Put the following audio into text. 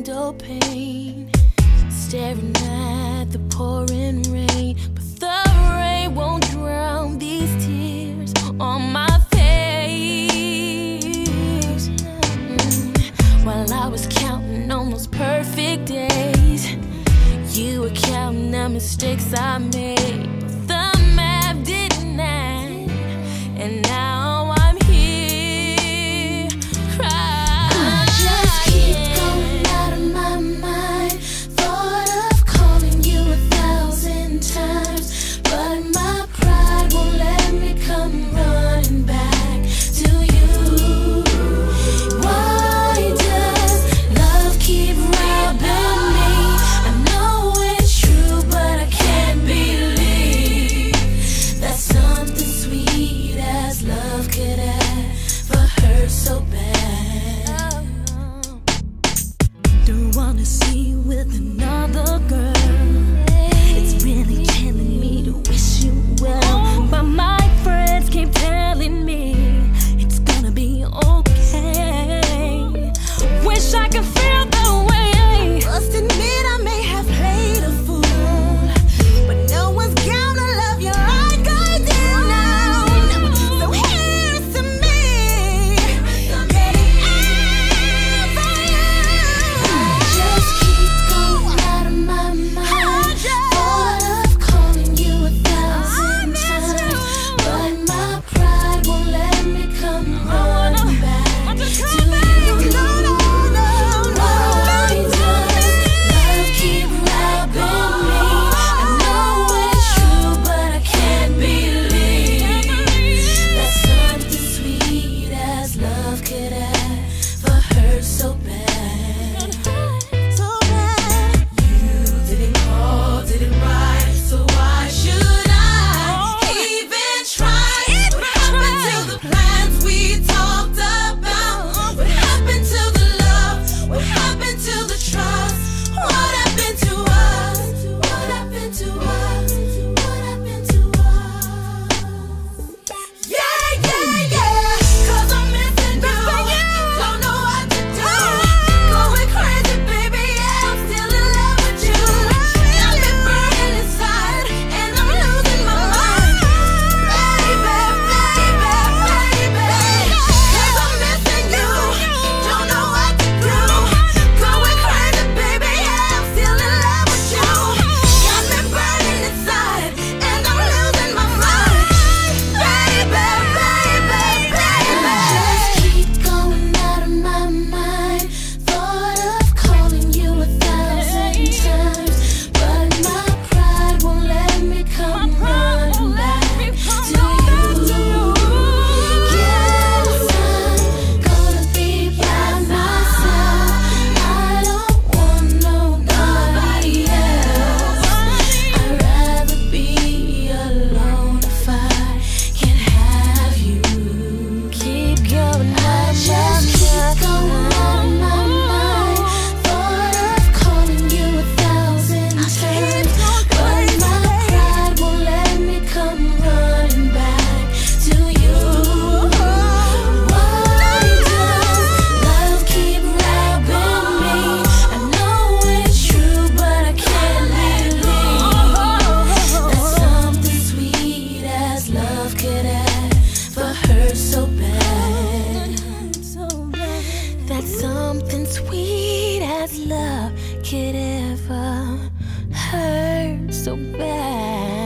window pane, staring at the pouring rain, but the rain won't drown these tears on my face. While I was counting on those perfect days, you were counting the mistakes I made, but the map didn't end, and now I'm here crying. I just keep going out of my mind. Thought of calling you 1,000 times, but my pride won't let me come running back to you. Why does love keep robbing? Love could ever hurt so bad.